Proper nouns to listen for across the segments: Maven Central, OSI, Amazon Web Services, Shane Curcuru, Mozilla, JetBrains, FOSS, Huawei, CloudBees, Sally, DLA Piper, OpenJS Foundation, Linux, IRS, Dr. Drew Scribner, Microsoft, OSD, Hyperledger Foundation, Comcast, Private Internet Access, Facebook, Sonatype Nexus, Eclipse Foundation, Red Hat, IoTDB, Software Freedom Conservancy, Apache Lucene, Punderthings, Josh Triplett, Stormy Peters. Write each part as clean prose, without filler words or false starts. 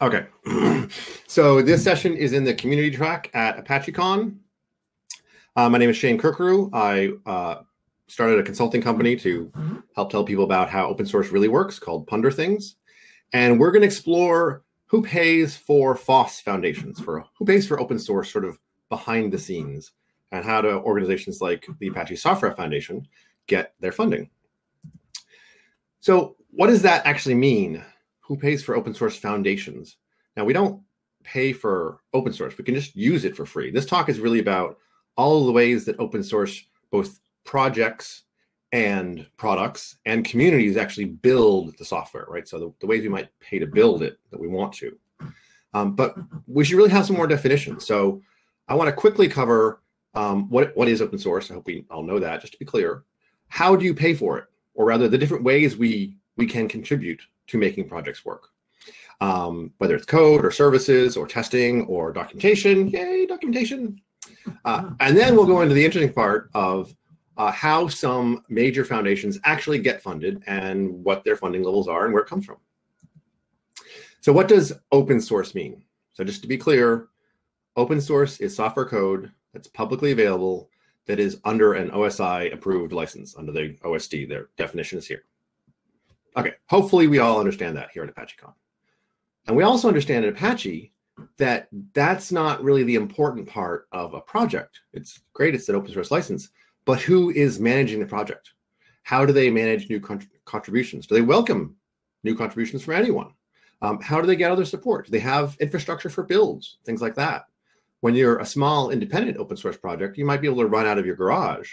Okay, so this session is in the community track at ApacheCon. My name is Shane Curcuru. I started a consulting company to help tell people about how open source really works, called Punderthings. And we're going to explore who pays for FOSS foundations, for who pays for open source sort of behind the scenes, and how do organizations like the Apache Software Foundation get their funding. So what does that actually mean? Who pays for open source foundations? Now, we don't pay for open source. We can just use it for free. This talk is really about all of the ways that open source, both projects and products and communities, actually build the software, right? So the ways we might pay to build it that we want to. But we should really have some more definitions. So I want to quickly cover what is open source. I hope we all know that, just to be clear. How do you pay for it? Or rather, the different ways we can contribute to making projects work, whether it's code or services or testing or documentation. Yay, documentation. And then we'll go into the interesting part of how some major foundations actually get funded and what their funding levels are and where it comes from. So what does open source mean? So just to be clear, open source is software code that's publicly available that is under an OSI approved license, under the OSD. Their definition is here. Okay, hopefully we all understand that here at ApacheCon. And we also understand at Apache that that's not really the important part of a project. It's great, it's an open source license, but who is managing the project? How do they manage new contributions? Do they welcome new contributions from anyone? How do they get other support? Do they have infrastructure for builds, things like that? When you're a small independent open source project, you might be able to run out of your garage,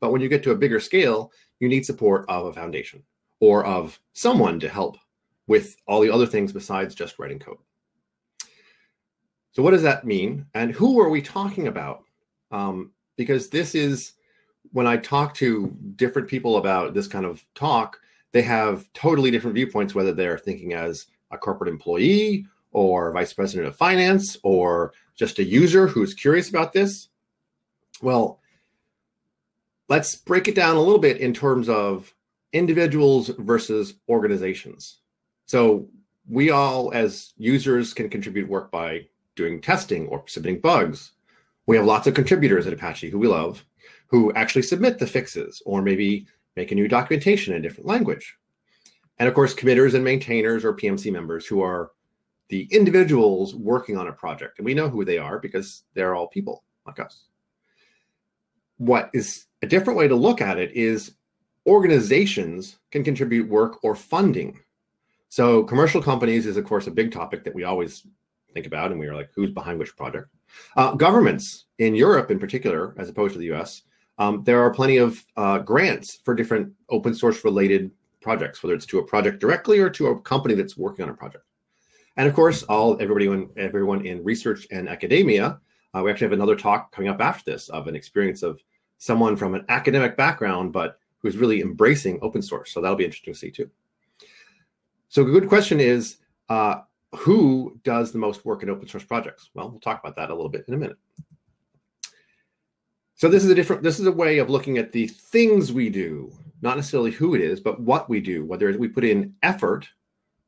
but when you get to a bigger scale, you need support of a foundation or of someone to help with all the other things besides just writing code. So what does that mean? And who are we talking about? Because this is, when I talk to different people about this kind of talk, they have totally different viewpoints, whether they're thinking as a corporate employee or vice president of finance or just a user who's curious about this. Well, let's break it down a little bit in terms of individuals versus organizations. So we all as users can contribute work by doing testing or submitting bugs. We have lots of contributors at Apache who we love, who actually submit the fixes or maybe make a new documentation in a different language. And of course, committers and maintainers or PMC members, who are the individuals working on a project. And we know who they are because they're all people like us. What is a different way to look at it is organizations can contribute work or funding. So commercial companies is, of course, a big topic that we always think about, and we are like, who's behind which project? Governments, in Europe in particular, as opposed to the US, there are plenty of grants for different open source related projects, whether it's to a project directly or to a company that's working on a project. And of course, everyone in research and academia, we actually have another talk coming up after this of an experience of someone from an academic background, but who's really embracing open source. So that'll be interesting to see too. So a good question is, who does the most work in open source projects? Well, we'll talk about that a little bit in a minute. So this is a way of looking at the things we do, not necessarily who it is, but what we do, whether we put in effort,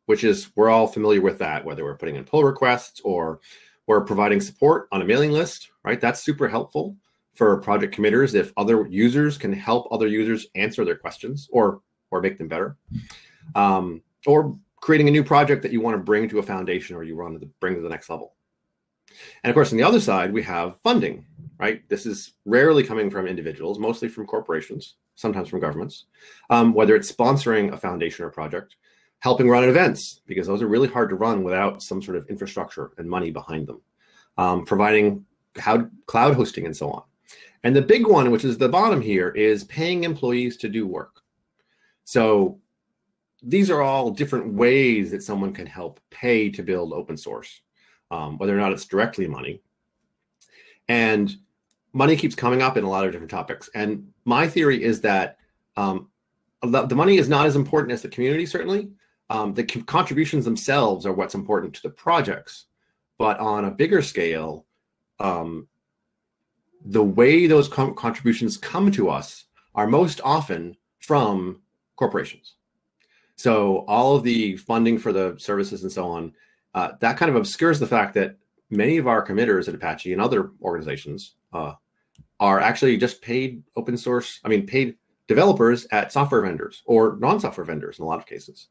which is, we're all familiar with that, whether we're putting in pull requests or we're providing support on a mailing list, right? That's super helpful for project committers, if other users can help other users answer their questions or make them better, or creating a new project that you want to bring to a foundation or you want to bring to the next level. And of course, on the other side, we have funding, right? This is rarely coming from individuals, mostly from corporations, sometimes from governments, whether it's sponsoring a foundation or project, helping run events, because those are really hard to run without some sort of infrastructure and money behind them, providing cloud hosting and so on. And the big one, which is the bottom here, is paying employees to do work. So these are all different ways that someone can help pay to build open source, whether or not it's directly money. And money keeps coming up in a lot of different topics. And my theory is that the money is not as important as the community, certainly. The contributions themselves are what's important to the projects. But on a bigger scale, the way those contributions come to us are most often from corporations. So all of the funding for the services and so on, that kind of obscures the fact that many of our committers at Apache and other organizations are actually just paid open source, I mean, paid developers at software vendors or non-software vendors in a lot of cases,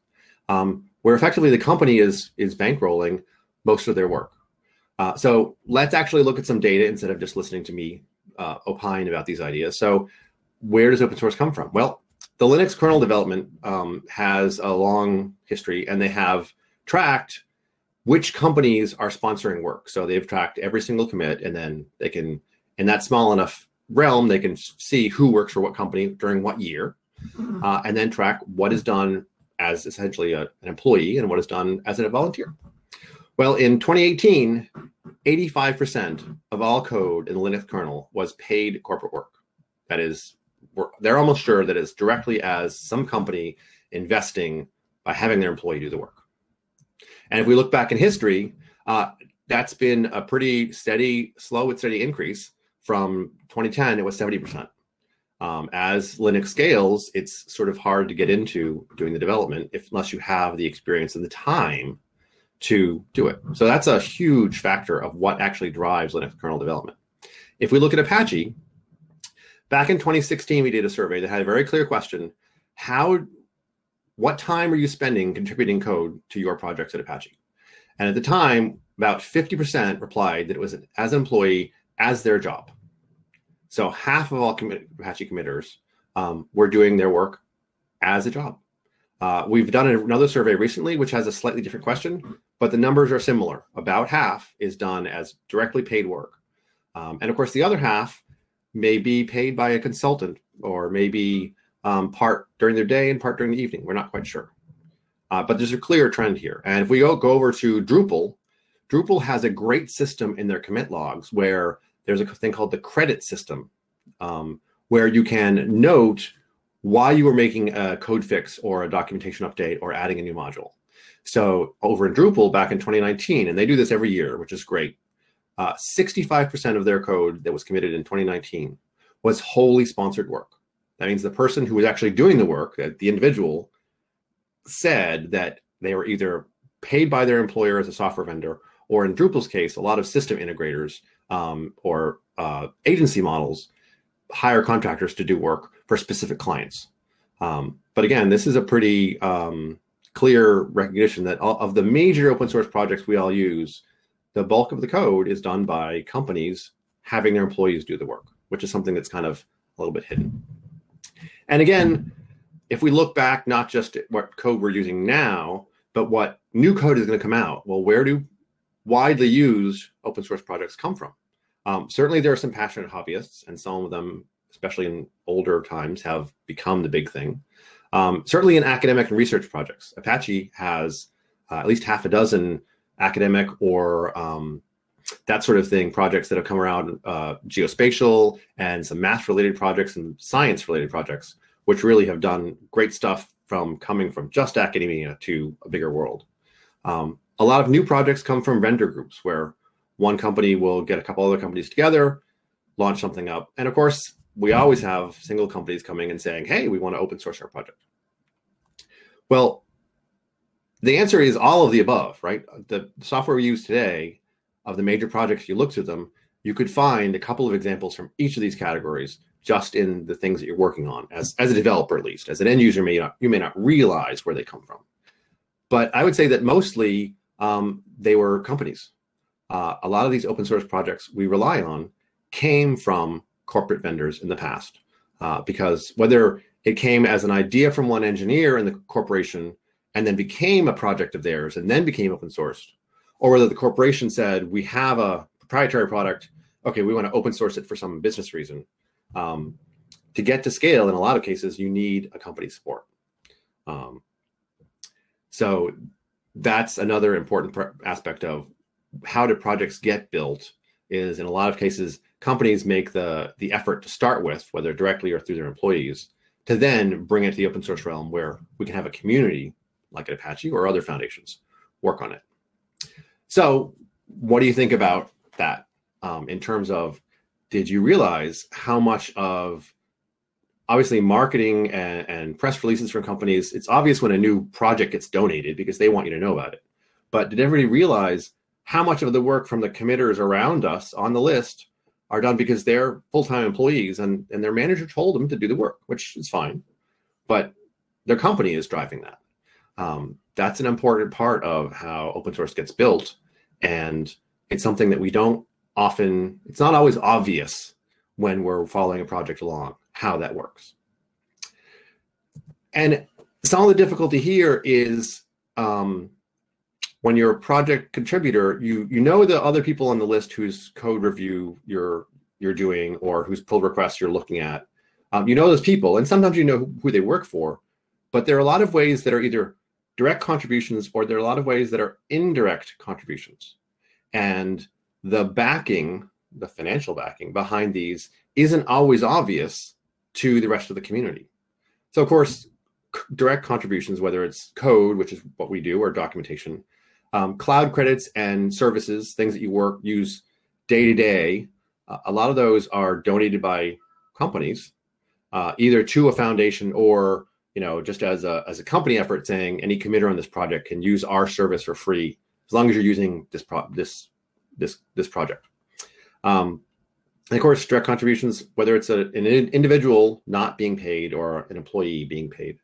where effectively the company is bankrolling most of their work. So let's actually look at some data instead of just listening to me opine about these ideas. So where does open source come from? Well, the Linux kernel development has a long history, and they have tracked which companies are sponsoring work. So they've tracked every single commit, and then they can, in that small enough realm, they can see who works for what company during what year, and then track what is done as essentially an employee and what is done as a volunteer. Well, in 2018, 85% of all code in the Linux kernel was paid corporate work. That is, they're almost sure that it's directly as some company investing by having their employee do the work. And if we look back in history, that's been a pretty steady, slow and steady increase. From 2010, it was 70%. As Linux scales, it's sort of hard to get into doing the development unless you have the experience and the time to do it. So that's a huge factor of what actually drives Linux kernel development. If we look at Apache, back in 2016, we did a survey that had a very clear question. What time are you spending contributing code to your projects at Apache? And at the time, about 50% replied that it was as an employee, as their job. So half of all Apache committers were doing their work as a job. We've done another survey recently, which has a slightly different question, but the numbers are similar. About half is done as directly paid work. And of course, the other half may be paid by a consultant, or maybe part during their day and part during the evening. We're not quite sure. But there's a clear trend here. And if we go over to Drupal, Drupal has a great system in their commit logs where there's a thing called the credit system, where you can note why you were making a code fix or a documentation update or adding a new module. So over in Drupal back in 2019, and they do this every year, which is great, 65% of their code that was committed in 2019 was wholly sponsored work. That means the person who was actually doing the work, the individual, said that they were either paid by their employer as a software vendor, or in Drupal's case, a lot of system integrators or agency models hire contractors to do work for specific clients. But again, this is a pretty clear recognition that of the major open source projects we all use, the bulk of the code is done by companies having their employees do the work, which is something that's kind of a little bit hidden. And again, if we look back not just at what code we're using now, but what new code is going to come out, well, where do widely used open source projects come from? Certainly there are some passionate hobbyists, and some of them, especially in older times, have become the big thing. Certainly in academic and research projects, Apache has at least half a dozen academic or that sort of thing projects that have come around, geospatial and some math related projects and science related projects, which really have done great stuff from coming from just academia to a bigger world. A lot of new projects come from vendor groups where one company will get a couple other companies together, launch something up. And of course, we always have single companies coming and saying, hey, we want to open source our project. Well, the answer is all of the above, right? The software we use today, of the major projects, you look through them, you could find a couple of examples from each of these categories just in the things that you're working on, as a developer at least. As an end user, you may not realize where they come from. But I would say that mostly they were companies. A lot of these open source projects we rely on came from corporate vendors in the past, because whether it came as an idea from one engineer in the corporation and then became a project of theirs and then became open sourced, or whether the corporation said, we have a proprietary product, okay, we want to open source it for some business reason. To get to scale, in a lot of cases, you need a company's support. So that's another important aspect of how do projects get built is, in a lot of cases, companies make the effort to start with, whether directly or through their employees, to then bring it to the open source realm where we can have a community like at Apache or other foundations work on it. So what do you think about that? in terms of, did you realize how much of, obviously, marketing and press releases from companies, it's obvious when a new project gets donated because they want you to know about it. But did everybody realize how much of the work from the committers around us on the list are done because they're full-time employees and their manager told them to do the work, which is fine, but their company is driving that. That's an important part of how open source gets built. And it's something that we don't often, it's not always obvious when we're following a project along, how that works. And some of the difficulty here is when you're a project contributor, you know the other people on the list whose code review you're doing or whose pull requests you're looking at. You know those people, and sometimes you know who they work for, but there are a lot of ways that are either direct contributions or there are a lot of ways that are indirect contributions. And the backing, the financial backing behind these isn't always obvious to the rest of the community. So of course, direct contributions, whether it's code, which is what we do, or documentation, cloud credits and services, things that you use day to day, a lot of those are donated by companies, either to a foundation or, you know, just as a company effort saying any committer on this project can use our service for free as long as you're using this project. And of course, direct contributions, whether it's an individual not being paid or an employee being paid.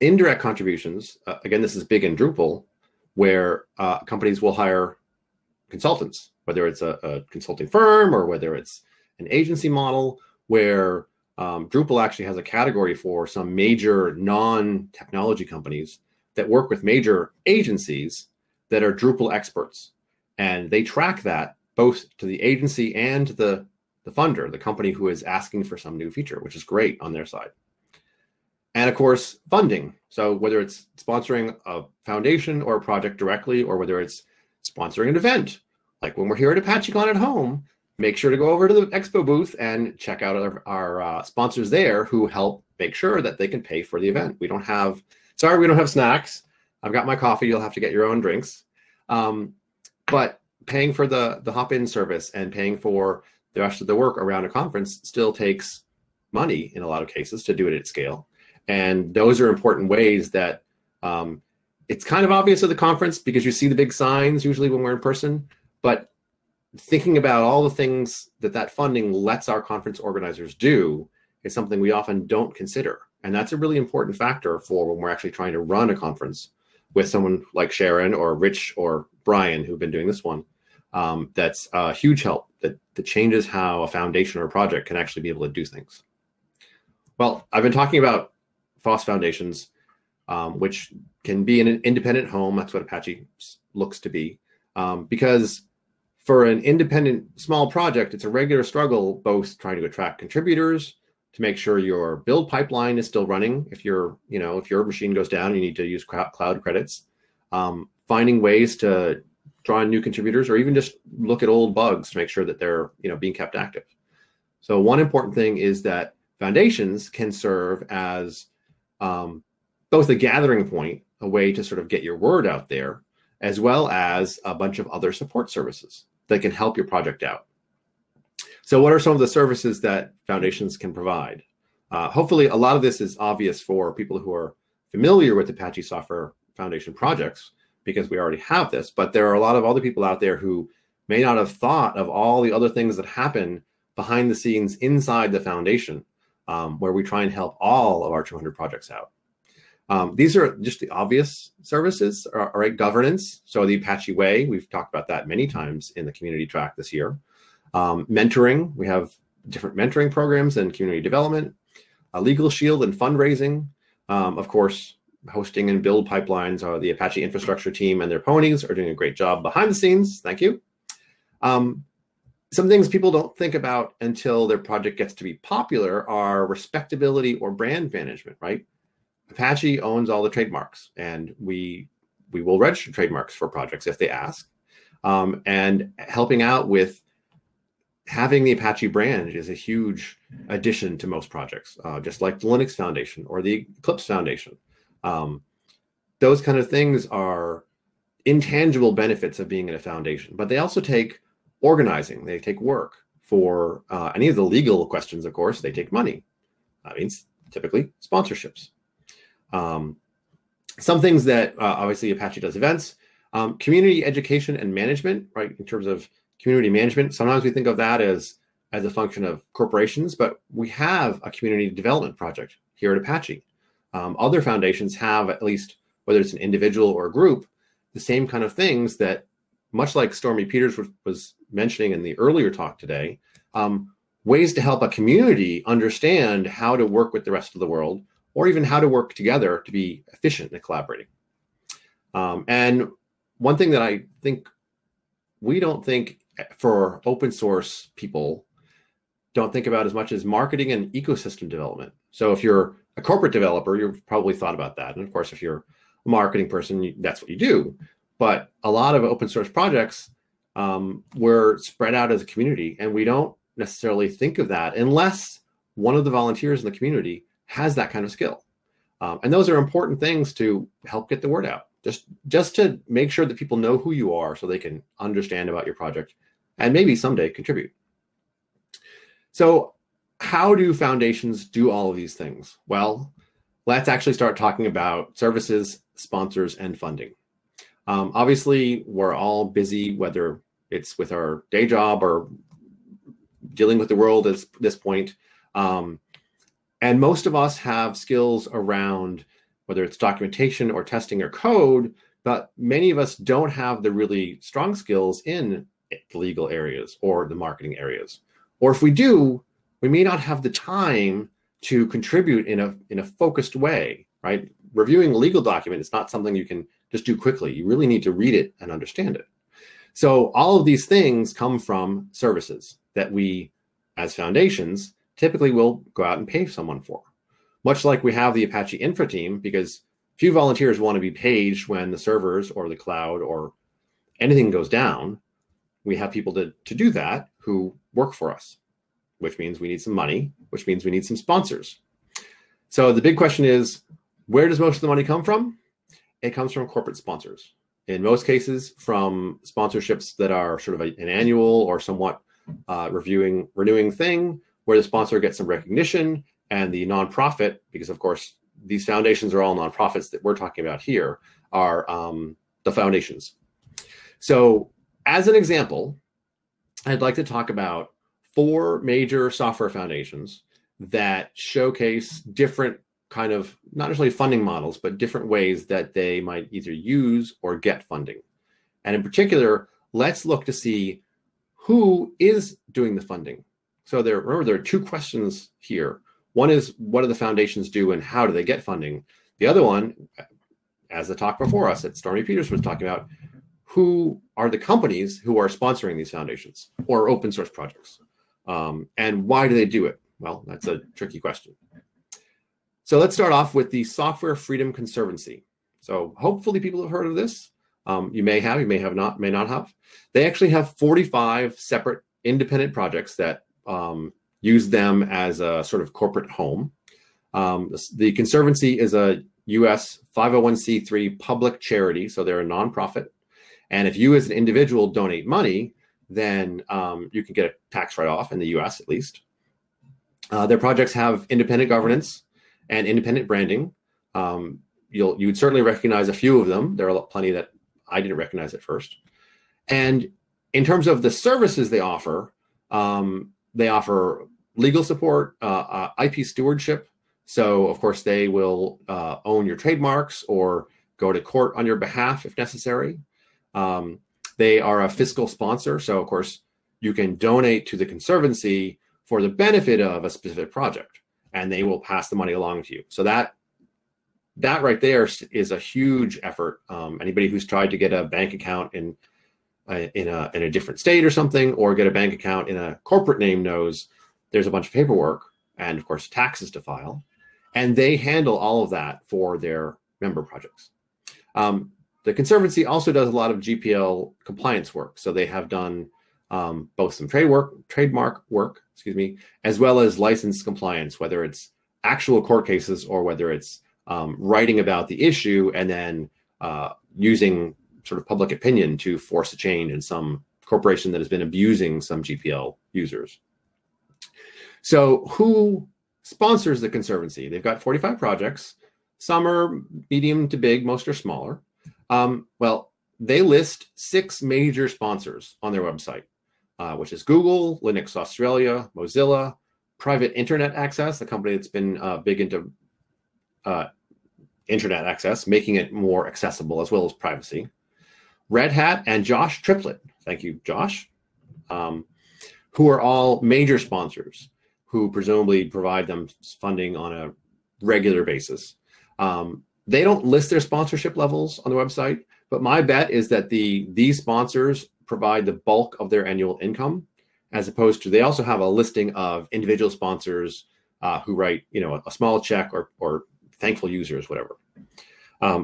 Indirect contributions, again, this is big in Drupal, where companies will hire consultants, whether it's a consulting firm or whether it's an agency model, where Drupal actually has a category for some major non-technology companies that work with major agencies that are Drupal experts. And they track that both to the agency and the funder, the company who is asking for some new feature, which is great on their side. And of course, funding. So whether it's sponsoring a foundation or a project directly, or whether it's sponsoring an event, like when we're here at ApacheCon at home, make sure to go over to the expo booth and check out our sponsors there who help make sure that they can pay for the event. Sorry, we don't have snacks. I've got my coffee. You'll have to get your own drinks. But paying for the hop-in service and paying for the rest of the work around a conference still takes money in a lot of cases to do it at scale. And those are important ways that it's kind of obvious at the conference because you see the big signs usually when we're in person, but thinking about all the things that funding lets our conference organizers do is something we often don't consider. And that's a really important factor for when we're actually trying to run a conference with someone like Sharon or Rich or Brian, who've been doing this one. That's a huge help that changes how a foundation or a project can actually be able to do things. Well, I've been talking about FOSS foundations, which can be in an independent home. That's what Apache looks to be, because for an independent small project, it's a regular struggle, both trying to attract contributors to make sure your build pipeline is still running. If your machine goes down, you need to use cloud credits. Finding ways to draw in new contributors, or even just look at old bugs to make sure that they're being kept active. So one important thing is that foundations can serve as both a gathering point, a way to sort of get your word out there, as well as a bunch of other support services that can help your project out. So what are some of the services that foundations can provide? Hopefully a lot of this is obvious for people who are familiar with Apache Software Foundation projects because we already have this, but there are a lot of other people out there who may not have thought of all the other things that happen behind the scenes inside the foundation, where we try and help all of our 200 projects out. These are just the obvious services. All right, governance. So the Apache Way, we've talked about that many times in the community track this year. Mentoring, we have different mentoring programs and community development, a legal shield and fundraising. Of course, hosting and build pipelines are the Apache infrastructure team and their ponies are doing a great job behind the scenes. Thank you. Some things people don't think about until their project gets to be popular are respectability or brand management, right? Apache owns all the trademarks, and we will register trademarks for projects if they ask. And helping out with having the Apache brand is a huge addition to most projects, just like the Linux Foundation or the Eclipse Foundation. Those kind of things are intangible benefits of being in a foundation, but they also take organizing, they take work. For any of the legal questions, of course, they take money. That means typically sponsorships. Some things that obviously Apache does: events, community education and management, right? In terms of community management, sometimes we think of that as a function of corporations, but we have a community development project here at Apache. Other foundations have, at least whether it's an individual or a group, the same kind of things that, much like Stormy Peters was mentioning in the earlier talk today, ways to help a community understand how to work with the rest of the world, or even how to work together to be efficient in collaborating. And one thing that I think we don't think for open source people don't think about as much is marketing and ecosystem development. So if you're a corporate developer, you've probably thought about that. And of course, if you're a marketing person, that's what you do. But a lot of open source projects were spread out as a community, and we don't necessarily think of that unless one of the volunteers in the community has that kind of skill. And those are important things to help get the word out, just to make sure that people know who you are so they can understand about your project and maybe someday contribute. So how do foundations do all of these things? Well, let's actually start talking about services, sponsors, and funding. Obviously, we're all busy, whether it's with our day job or dealing with the world at this point. And most of us have skills around whether it's documentation or testing or code, but many of us don't have the really strong skills in the legal areas or the marketing areas. Or if we do, we may not have the time to contribute in a focused way, right? Reviewing a legal document is not something you can just do quickly. You really need to read it and understand it. So all of these things come from services that we, as foundations, typically will go out and pay someone for. Much like we have the Apache Infra team, because few volunteers want to be paged when the servers or the cloud or anything goes down. We have people to do that who work for us, which means we need some money, which means we need some sponsors. So the big question is, where does most of the money come from? It comes from corporate sponsors. In most cases, from sponsorships that are sort of an annual or somewhat renewing thing, where the sponsor gets some recognition and the nonprofit, because of course, these foundations are all nonprofits that we're talking about here, are the foundations. So as an example, I'd like to talk about 4 major software foundations that showcase different kind of, not necessarily funding models, but different ways that they might either use or get funding. And in particular, let's look to see who is doing the funding. So there, remember, there are 2 questions here. One is, what do the foundations do and how do they get funding? The other one, as the talk before us that Stormy Peters was talking about, who are the companies who are sponsoring these foundations or open source projects? And why do they do it? Well, that's a tricky question. So let's start off with the Software Freedom Conservancy. So hopefully people have heard of this. You may have not, may not have. They actually have 45 separate independent projects that use them as a sort of corporate home. The Conservancy is a US 501c3 public charity, so they're a nonprofit. And if you as an individual donate money, then you can get a tax write-off in the US at least. Their projects have independent governance and independent branding. You'd certainly recognize a few of them. There are plenty that I didn't recognize at first. And in terms of the services they offer legal support, IP stewardship. So of course they will own your trademarks or go to court on your behalf if necessary. They are a fiscal sponsor. So of course you can donate to the Conservancy for the benefit of a specific project, and they will pass the money along to you. So that right there is a huge effort. Anybody who's tried to get a bank account in a different state or something, or get a bank account in a corporate name knows there's a bunch of paperwork and of course taxes to file, and they handle all of that for their member projects. The Conservancy also does a lot of GPL compliance work. So they have done both some trademark work, excuse me, as well as license compliance, whether it's actual court cases or whether it's writing about the issue and then using sort of public opinion to force a change in some corporation that has been abusing some GPL users. So who sponsors the Conservancy? They've got 45 projects. Some are medium to big, most are smaller. Well, they list 6 major sponsors on their website, which is Google, Linux Australia, Mozilla, Private Internet Access, the company that's been big into internet access, making it more accessible as well as privacy. Red Hat and Josh Triplett, thank you, Josh, who are all major sponsors who presumably provide them funding on a regular basis. They don't list their sponsorship levels on the website, but my bet is that these sponsors provide the bulk of their annual income, as opposed to they also have a listing of individual sponsors who write, you know, a small check or thankful users, whatever.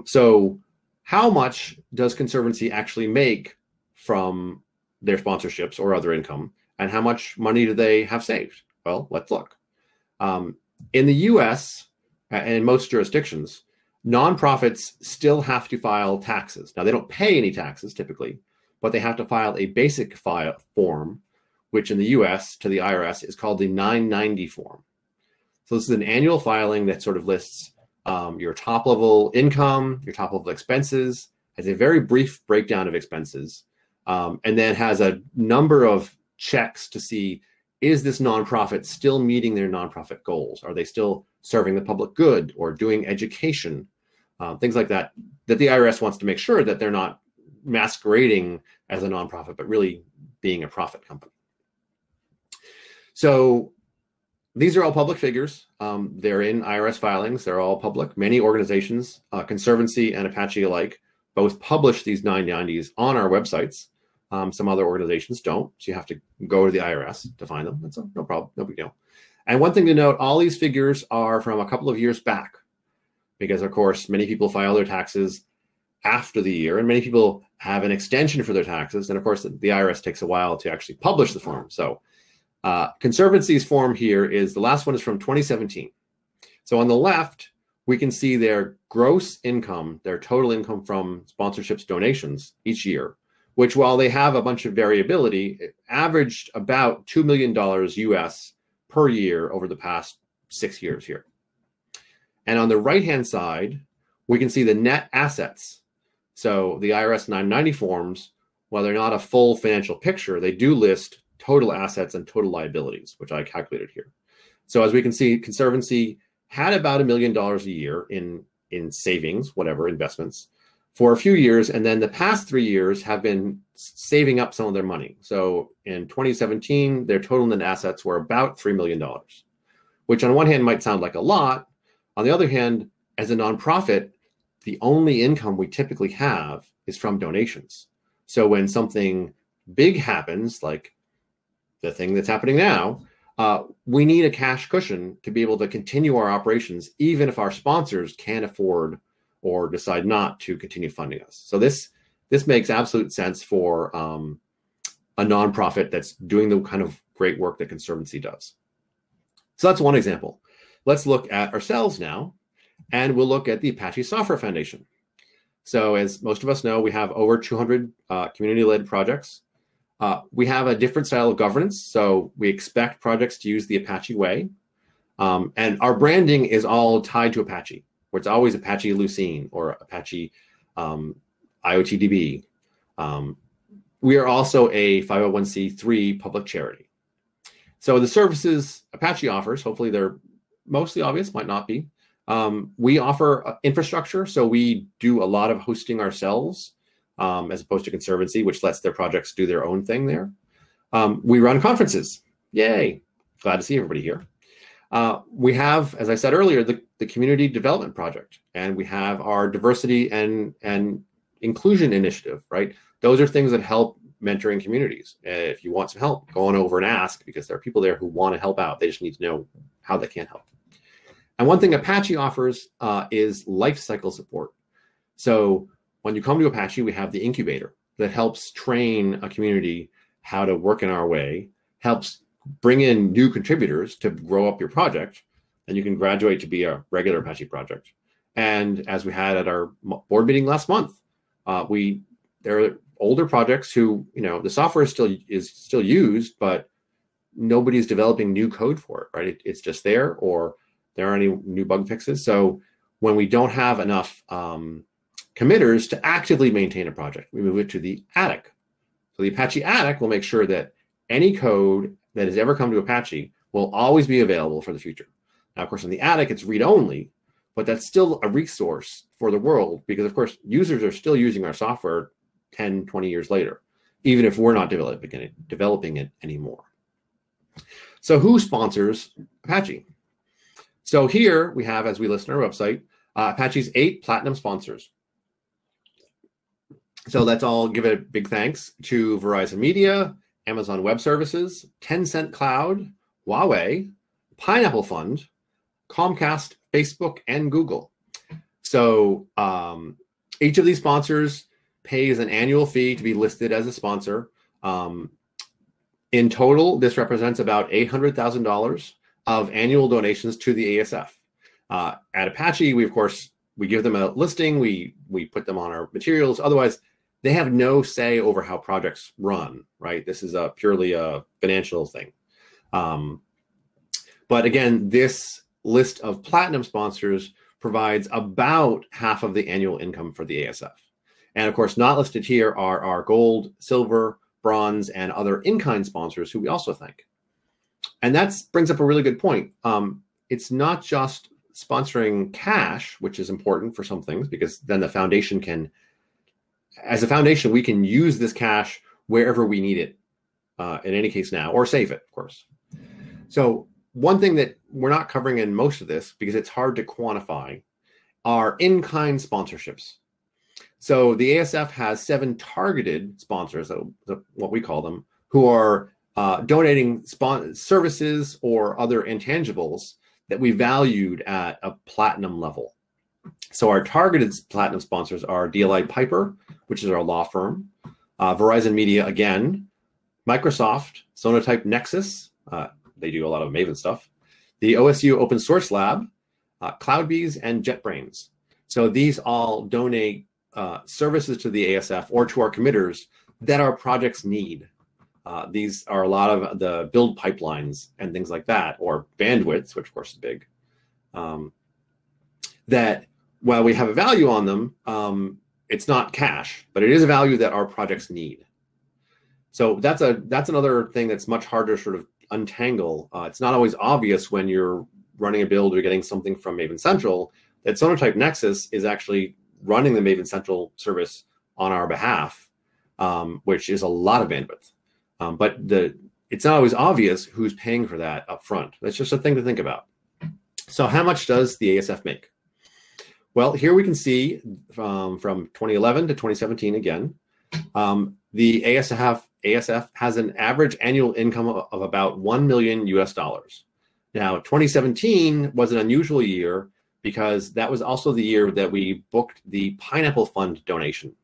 So how much does Conservancy actually make from their sponsorships or other income, and how much money do they have saved? Well, let's look. In the US and in most jurisdictions, nonprofits still have to file taxes. Now, they don't pay any taxes typically, but they have to file a basic file form, which in the US to the IRS is called the 990 form. So this is an annual filing that sort of lists your top level income, your top level expenses, has a very brief breakdown of expenses, and then has a number of checks to see, is this nonprofit still meeting their nonprofit goals? Are they still serving the public good or doing education? Things like that, that the IRS wants to make sure that they're not masquerading as a nonprofit, but really being a profit company. So these are all public figures. They're in IRS filings. They're all public. Many organizations, Conservancy and Apache alike, both publish these 990s on our websites. Some other organizations don't, so you have to go to the IRS to find them. That's no problem, no big deal. And one thing to note, all these figures are from a couple of years back, because of course, many people file their taxes after the year, and many people have an extension for their taxes. And of course, the IRS takes a while to actually publish the form. So Conservancy's form here is, the last one is from 2017. So on the left, we can see their gross income, their total income from sponsorships, donations each year, which, while they have a bunch of variability, it averaged about $2 million US per year over the past 6 years here. And on the right-hand side, we can see the net assets. So the IRS 990 forms, while they're not a full financial picture, they do list total assets and total liabilities, which I calculated here. So as we can see, Conservancy had about $1 million a year in savings, whatever, investments, for a few years, and then the past 3 years have been saving up some of their money. So in 2017, their total net assets were about $3 million, which on one hand might sound like a lot. On the other hand, as a nonprofit, the only income we typically have is from donations. So when something big happens, like the thing that's happening now, we need a cash cushion to be able to continue our operations, even if our sponsors can't afford or decide not to continue funding us. So this makes absolute sense for a nonprofit that's doing the kind of great work that Conservancy does. So that's one example. Let's look at ourselves now, and we'll look at the Apache Software Foundation. So as most of us know, we have over 200 community-led projects. We have a different style of governance, so we expect projects to use the Apache way. And our branding is all tied to Apache. It's always Apache Lucene or Apache IoTDB. We are also a 501c3 public charity. So the services Apache offers, hopefully they're mostly obvious, might not be. We offer infrastructure, so we do a lot of hosting ourselves, as opposed to Conservancy, which lets their projects do their own thing there. We run conferences. Yay, glad to see everybody here. We have, as I said earlier, the community development project, and we have our diversity and inclusion initiative, right? Those are things that help mentoring communities. If you want some help, go on over and ask, because there are people there who want to help out. They just need to know how they can help. And one thing Apache offers is life cycle support. So when you come to Apache, we have the incubator that helps train a community how to work in our way, helps bring in new contributors to grow up your project, and you can graduate to be a regular Apache project. And as we had at our board meeting last month, there are older projects who, you know, the software is still used, but nobody's developing new code for it, right? It's just there, or there aren't any new bug fixes. So when we don't have enough committers to actively maintain a project, we move it to the attic. So the Apache attic will make sure that any code that has ever come to Apache will always be available for the future. Now, of course, in the attic, it's read-only, but that's still a resource for the world because, of course, users are still using our software 10, 20 years later, even if we're not developing it anymore. So who sponsors Apache? So here we have, as we list on our website, Apache's 8 platinum sponsors. So let's all give a big thanks to Verizon Media, Amazon Web Services, Tencent Cloud, Huawei, Pineapple Fund, Comcast, Facebook, and Google. So each of these sponsors pays an annual fee to be listed as a sponsor. In total, this represents about $800,000 of annual donations to the ASF. At Apache, we give them a listing, we put them on our materials. Otherwise, they have no say over how projects run, right? This is a purely a financial thing. But again, this list of platinum sponsors provides about half of the annual income for the ASF. And of course, not listed here are our gold, silver, bronze, and other in-kind sponsors who we also thank. And that brings up a really good point. It's not just sponsoring cash, which is important for some things, because then the foundation can, as a foundation, we can use this cash wherever we need it, in any case now, or save it, of course. So one thing that we're not covering in most of this, because it's hard to quantify, are in-kind sponsorships. So the ASF has 7 targeted sponsors, what we call them, who are donating services or other intangibles that we valued at a platinum level. So our targeted platinum sponsors are DLA Piper, which is our law firm, Verizon Media again, Microsoft, Sonatype Nexus, they do a lot of Maven stuff, the OSU Open Source Lab, CloudBees, and JetBrains. So these all donate services to the ASF or to our committers that our projects need. These are a lot of the build pipelines and things like that, or bandwidths, which of course is big, that while we have a value on them, it's not cash, but it is a value that our projects need. So that's another thing that's much harder to sort of untangle. It's not always obvious when you're running a build or getting something from Maven Central that Sonatype Nexus is actually running the Maven Central service on our behalf, which is a lot of bandwidth. But it's not always obvious who's paying for that up front. That's just a thing to think about. So how much does the ASF make? Well, here we can see from 2011 to 2017 again, the ASF has an average annual income of about $1 million US. Now, 2017 was an unusual year because that was also the year that we booked the Pineapple Fund donation,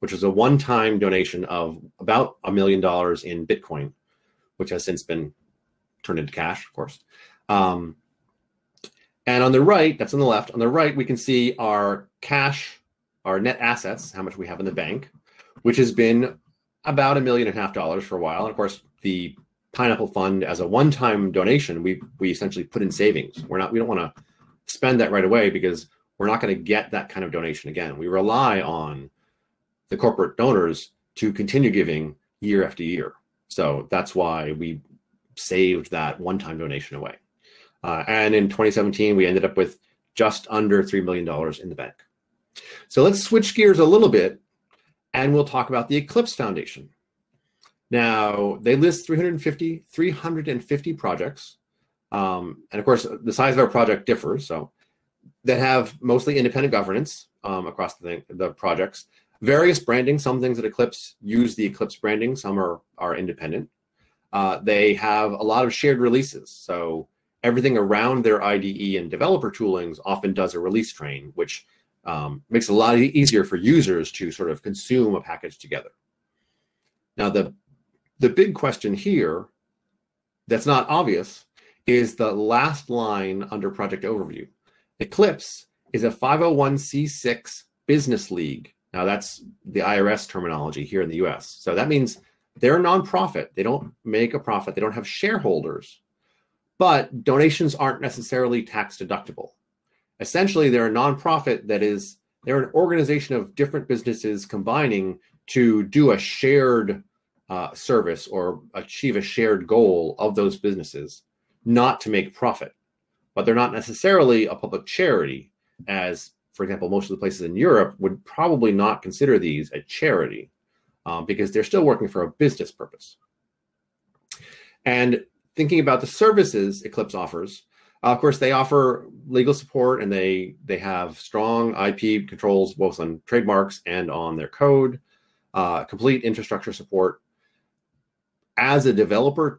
which was a one-time donation of about $1 million in Bitcoin, which has since been turned into cash, of course. And on the right, that's on the left, on the right, we can see our cash, our net assets, how much we have in the bank, which has been about $1.5 million for a while. And of course, the Pineapple Fund, as a one-time donation, we essentially put in savings. We don't want to spend that right away because we're not going to get that kind of donation again. We rely on the corporate donors to continue giving year after year. So that's why we saved that one-time donation away. And in 2017, we ended up with just under $3 million in the bank. So let's switch gears a little bit, and we'll talk about the Eclipse Foundation. Now, they list 350 projects. And of course, the size of our project differs. So that have mostly independent governance across the projects. Various branding, some things at Eclipse use the Eclipse branding, some are independent. They have a lot of shared releases. So everything around their IDE and developer toolings often does a release train, which makes it a lot easier for users to sort of consume a package together. Now, the big question here that's not obvious is the last line under Project Overview. Eclipse is a 501c6 business league Now that's the IRS terminology here in the US. So that means they're a nonprofit. They don't make a profit. They don't have shareholders, but donations aren't necessarily tax deductible. Essentially, they're a nonprofit that is, they're an organization of different businesses combining to do a shared service or achieve a shared goal of those businesses, not to make profit. But they're not necessarily a public charity, as, for example, most of the places in Europe would probably not consider these a charity because they're still working for a business purpose. And thinking about the services Eclipse offers, of course, they offer legal support, and they have strong IP controls both on trademarks and on their code, complete infrastructure support. As a developer,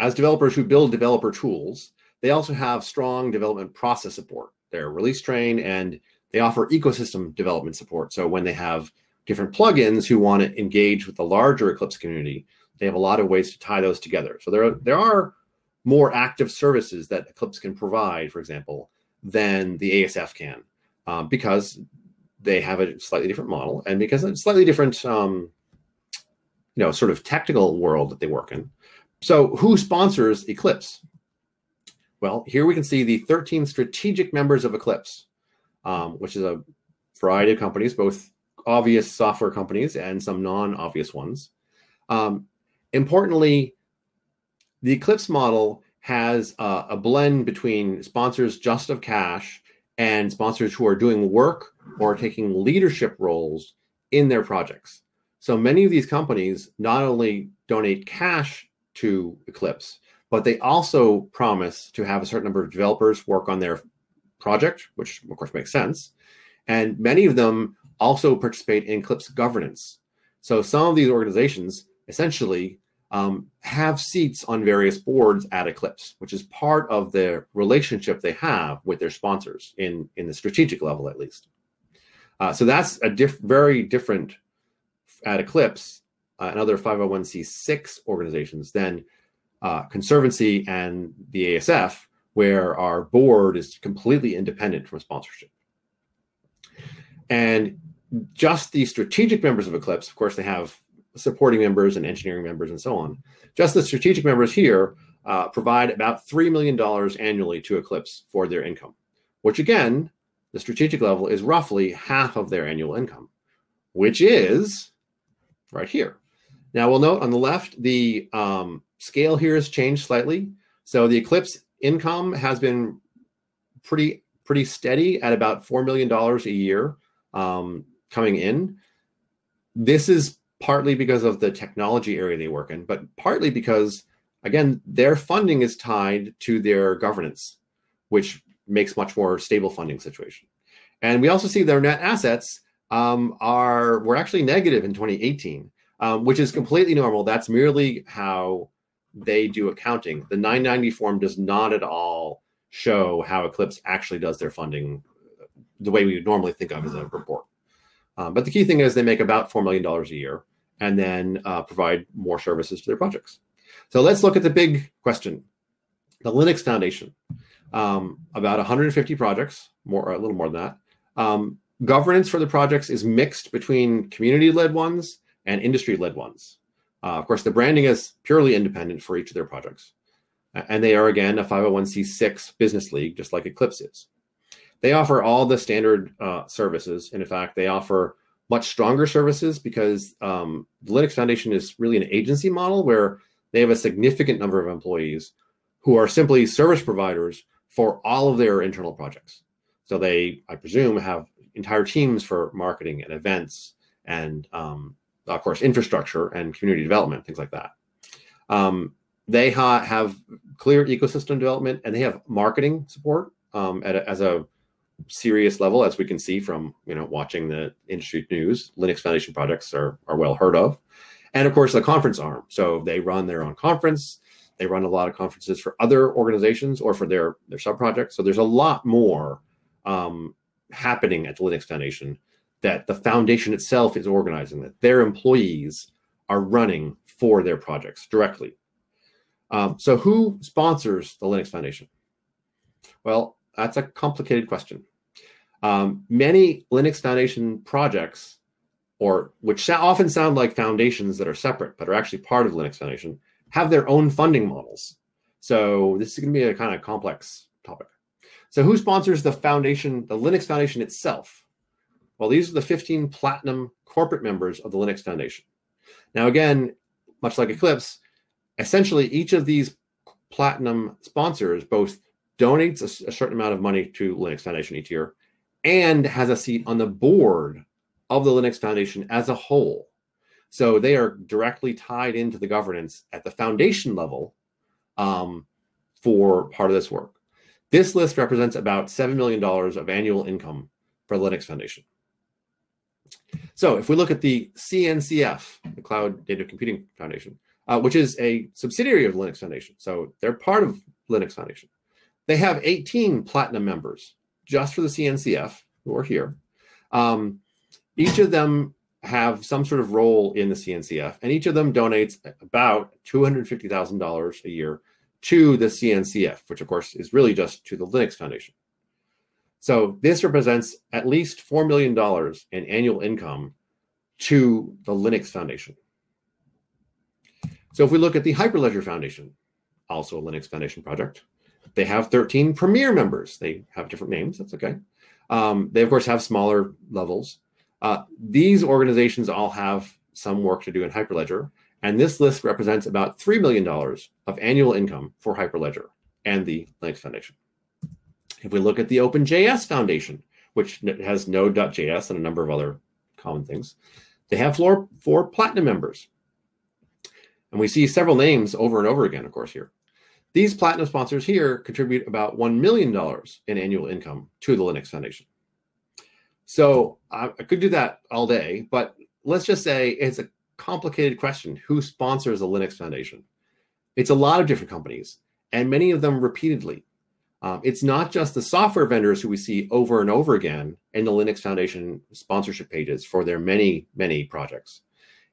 as developers who build developer tools, they also have strong development process support. They're release trained, and they offer ecosystem development support. So when they have different plugins who want to engage with the larger Eclipse community, they have a lot of ways to tie those together. So there are more active services that Eclipse can provide, for example, than the ASF can, because they have a slightly different model and because it's a slightly different, you know, sort of technical world that they work in. So who sponsors Eclipse? Well, here we can see the 13 strategic members of Eclipse, which is a variety of companies, both obvious software companies and some non-obvious ones. Importantly, the Eclipse model has a blend between sponsors just of cash and sponsors who are doing work or taking leadership roles in their projects. So many of these companies not only donate cash to Eclipse, but they also promise to have a certain number of developers work on their project, which of course makes sense. And many of them also participate in Eclipse governance. So some of these organizations essentially have seats on various boards at Eclipse, which is part of the relationship they have with their sponsors in the strategic level, at least. So that's a very different at Eclipse and other 501c6 organizations than Conservancy and the ASF, where our board is completely independent from sponsorship. And just the strategic members of Eclipse, of course, they have supporting members and engineering members and so on. Just the strategic members here provide about $3 million annually to Eclipse for their income, which again, the strategic level is roughly half of their annual income, which is right here. Now we'll note on the left, the scale here has changed slightly. So the Eclipse income has been pretty steady at about $4 million a year coming in. This is partly because of the technology area they work in, but partly because, again, their funding is tied to their governance, which makes much more stable funding situation. And we also see their net assets were actually negative in 2018, which is completely normal. That's merely how they do accounting. The 990 form does not at all show how Eclipse actually does their funding the way we would normally think of as a report. But the key thing is they make about $4 million a year and then provide more services to their projects. So let's look at the big question, the Linux Foundation. About 150 projects, or a little more than that. Governance for the projects is mixed between community-led ones and industry-led ones. Of course, the branding is purely independent for each of their projects. And they are, again, a 501c6 business league, just like Eclipse is. They offer all the standard services. And in fact, they offer much stronger services because the Linux Foundation is really an agency model where they have a significant number of employees who are simply service providers for all of their internal projects. So they, I presume, have entire teams for marketing and events and, of course, infrastructure and community development, things like that. They have clear ecosystem development, and they have marketing support as a serious level, as we can see from, you know, watching the industry news. Linux Foundation projects are well heard of. And of course, the conference arm. So they run their own conference. They run a lot of conferences for other organizations or for their sub-projects. So there's a lot more happening at the Linux Foundation that the foundation itself is organizing, that their employees are running for their projects directly. So who sponsors the Linux Foundation? Well, that's a complicated question. Many Linux Foundation projects, or which often sound like foundations that are separate but are actually part of Linux Foundation, have their own funding models. So this is going to be a kind of complex topic. So who sponsors the foundation, the Linux Foundation itself? Well, these are the 15 platinum corporate members of the Linux Foundation. Now, again, much like Eclipse, essentially each of these platinum sponsors both donates a certain amount of money to Linux Foundation each year and has a seat on the board of the Linux Foundation as a whole. So they are directly tied into the governance at the foundation level for part of this work. This list represents about $7 million of annual income for the Linux Foundation. So if we look at the CNCF, the Cloud Native Computing Foundation, which is a subsidiary of the Linux Foundation, so they're part of Linux Foundation. They have 18 platinum members just for the CNCF, who are here. Each of them have some sort of role in the CNCF, and each of them donates about $250,000 a year to the CNCF, which of course is really just to the Linux Foundation. So this represents at least $4 million in annual income to the Linux Foundation. So if we look at the Hyperledger Foundation, also a Linux Foundation project, they have 13 premier members. They have different names, that's okay. They of course have smaller levels. These organizations all have some work to do in Hyperledger, and this list represents about $3 million of annual income for Hyperledger and the Linux Foundation. If we look at the OpenJS Foundation, which has Node.js and a number of other common things, they have four platinum members. And we see several names over and over again, of course, here. These platinum sponsors here contribute about $1 million in annual income to the Linux Foundation. So I could do that all day, but let's just say it's a complicated question. Who sponsors the Linux Foundation? It's a lot of different companies, and many of them repeatedly. It's not just the software vendors who we see over and over again in the Linux Foundation sponsorship pages for their many, many projects.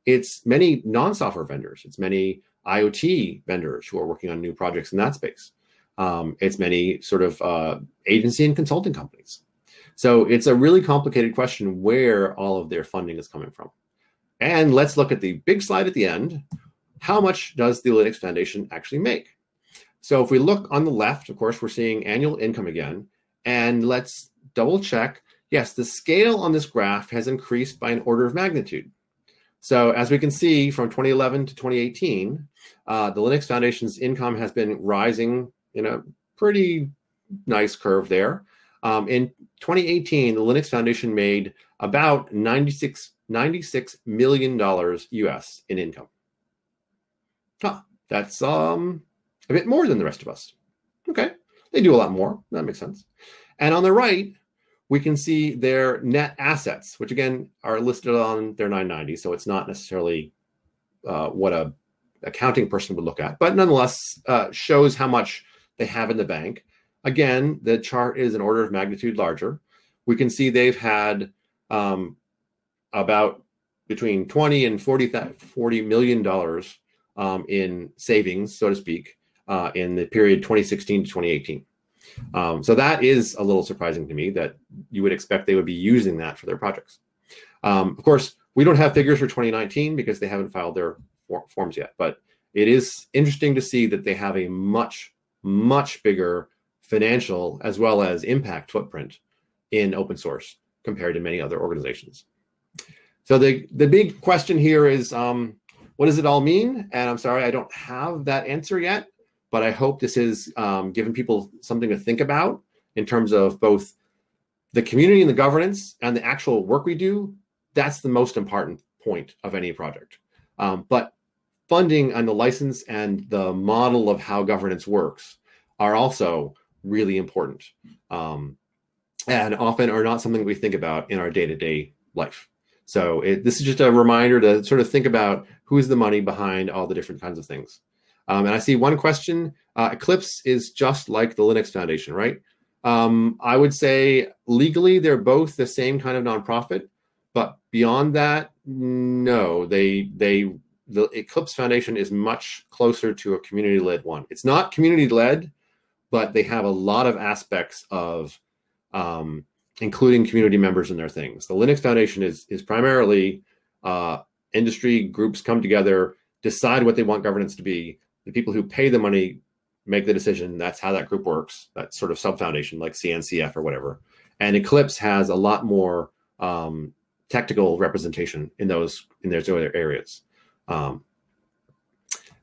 It's many non-software vendors. It's many IoT vendors who are working on new projects in that space. It's many sort of agency and consulting companies. So it's a really complicated question where all of their funding is coming from. And let's look at the big slide at the end. How much does the Linux Foundation actually make? So if we look on the left, of course, we're seeing annual income again. And let's double check. Yes, the scale on this graph has increased by an order of magnitude. So as we can see, from 2011 to 2018, the Linux Foundation's income has been rising in a pretty nice curve there. In 2018, the Linux Foundation made about $96 million US in income. Huh, that's a bit more than the rest of us. Okay, they do a lot more. That makes sense. And on the right, we can see their net assets, which again are listed on their 990. So it's not necessarily what an accounting person would look at, but nonetheless shows how much they have in the bank. Again, the chart is an order of magnitude larger. We can see they've had about between $20 and $40 million in savings, so to speak, in the period 2016 to 2018. So that is a little surprising to me that you would expect they would be using that for their projects. Of course, we don't have figures for 2019 because they haven't filed their forms yet, but it is interesting to see that they have a much, much bigger financial as well as impact footprint in open source compared to many other organizations. So the big question here is, what does it all mean? And I'm sorry, I don't have that answer yet, but I hope this is giving people something to think about in terms of both the community and the governance and the actual work we do. That's the most important point of any project. But funding and the license and the model of how governance works are also really important and often are not something we think about in our day-to-day life. So this is just a reminder to sort of think about who's the money behind all the different kinds of things. And I see one question, Eclipse is just like the Linux Foundation, right? I would say legally, they're both the same kind of nonprofit, but beyond that, no, the Eclipse Foundation is much closer to a community-led one. It's not community-led, but they have a lot of aspects of including community members and their things. The Linux Foundation is primarily industry groups come together, decide what they want governance to be. The people who pay the money make the decision. That's how that group works. That sort of sub-foundation like CNCF or whatever. And Eclipse has a lot more technical representation in those other areas.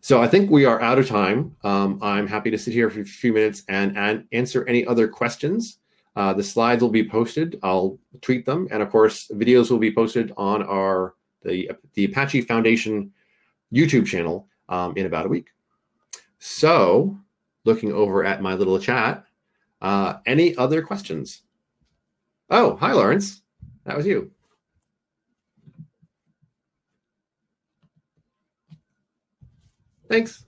So I think we are out of time. I'm happy to sit here for a few minutes and answer any other questions. The slides will be posted. I'll tweet them. And of course, videos will be posted on our the Apache Foundation YouTube channel in about a week. So looking over at my little chat, any other questions? Oh, hi, Lawrence. That was you. Thanks.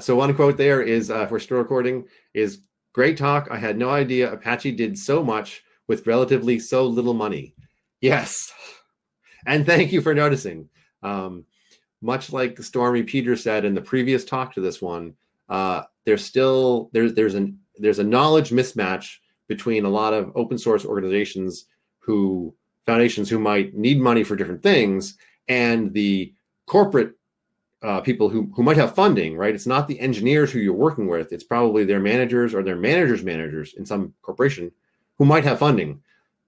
So one quote there is, for still recording, is, "Great talk. I had no idea Apache did so much with relatively so little money." Yes. And thank you for noticing. Much like Stormy Peters said in the previous talk to this one, there's a knowledge mismatch between a lot of open source organizations who, foundations who might need money for different things, and the corporate people who might have funding, right? It's not the engineers who you're working with. It's probably their managers or their managers' managers in some corporation who might have funding.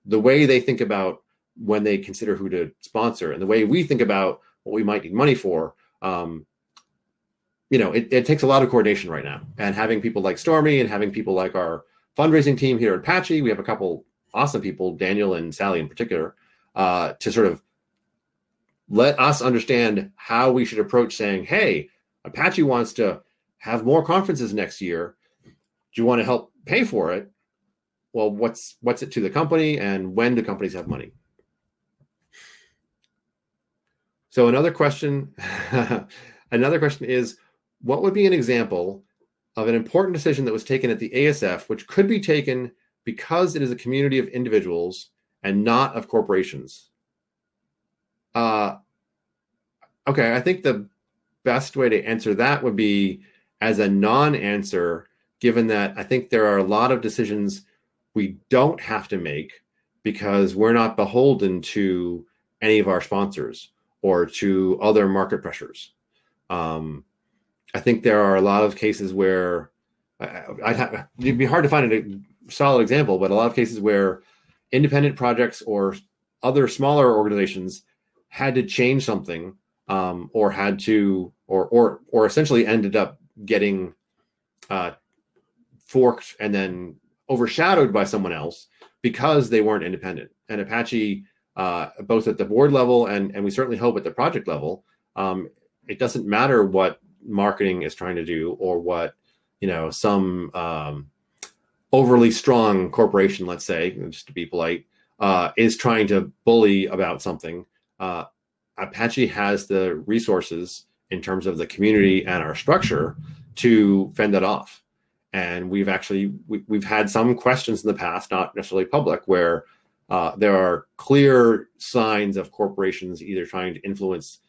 The way they think about when they consider who to sponsor and the way we think about what we might need money for, you know, it takes a lot of coordination right now. And having people like Stormy and having people like our fundraising team here at Apache, we have a couple awesome people, Daniel and Sally in particular, to sort of let us understand how we should approach saying, hey, Apache wants to have more conferences next year. Do you want to help pay for it? Well, what's it to the company, and when do companies have money? So another question, another question is, what would be an example of an important decision that was taken at the ASF, which could be taken because it is a community of individuals and not of corporations? Okay, I think the best way to answer that would be as a non-answer, given that I think there are a lot of decisions we don't have to make because we're not beholden to any of our sponsors or to other market pressures. I think there are a lot of cases where, it'd be hard to find a solid example, but a lot of cases where independent projects or other smaller organizations had to change something, or had to, or essentially ended up getting forked and then overshadowed by someone else because they weren't independent. And Apache, both at the board level and we certainly hope at the project level, it doesn't matter what marketing is trying to do or what, you know, some overly strong corporation, let's say, just to be polite, is trying to bully about something. Apache has the resources in terms of the community and our structure to fend that off. And we've actually, we've had some questions in the past, not necessarily public, where there are clear signs of corporations either trying to influence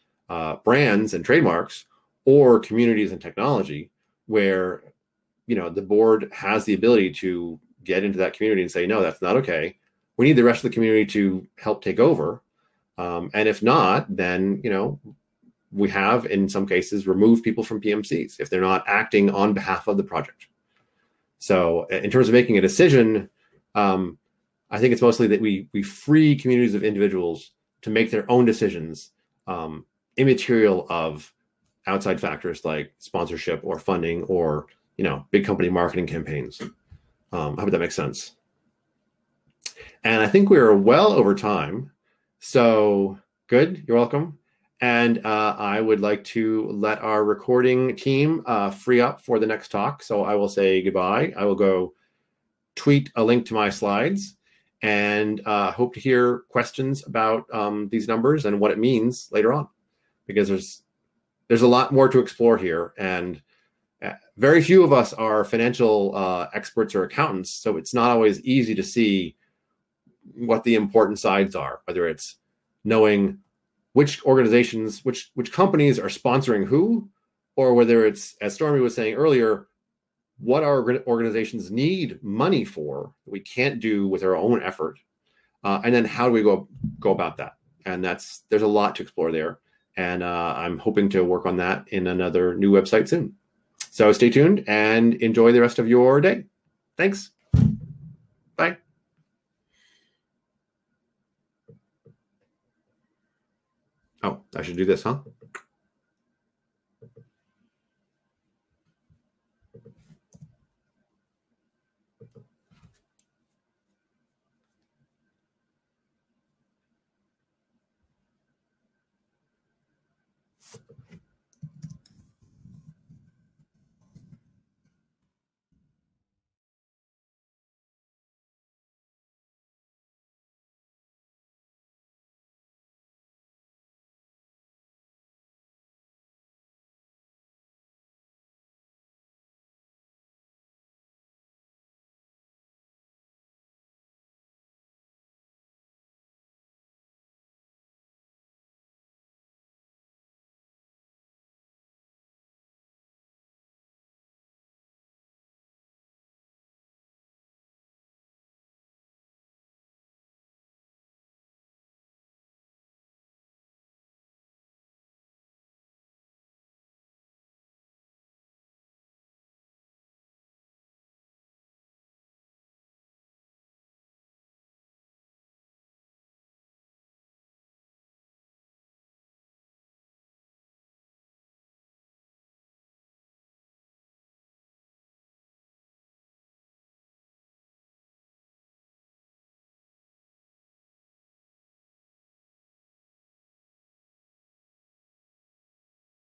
brands and trademarks or communities and technology where, you know, the board has the ability to get into that community and say, no, that's not okay. We need the rest of the community to help take over. And if not, then, you know, we have, in some cases, removed people from PMCs if they're not acting on behalf of the project. So in terms of making a decision, I think it's mostly that we free communities of individuals to make their own decisions, immaterial of outside factors like sponsorship or funding or, you know, big company marketing campaigns. I hope that makes sense. And I think we are well over time. So good, you're welcome. And I would like to let our recording team free up for the next talk. So I will say goodbye. I will go tweet a link to my slides and hope to hear questions about these numbers and what it means later on, because there's a lot more to explore here. And very few of us are financial experts or accountants, so it's not always easy to see what the important sides are, whether it's knowing which organizations, which companies are sponsoring who, or whether it's, as Stormy was saying earlier, what our organizations need money for that we can't do with our own effort, and then how do we go about that? And there's a lot to explore there, and I'm hoping to work on that in another new website soon. So stay tuned and enjoy the rest of your day. Thanks. Bye. Oh, I should do this, huh?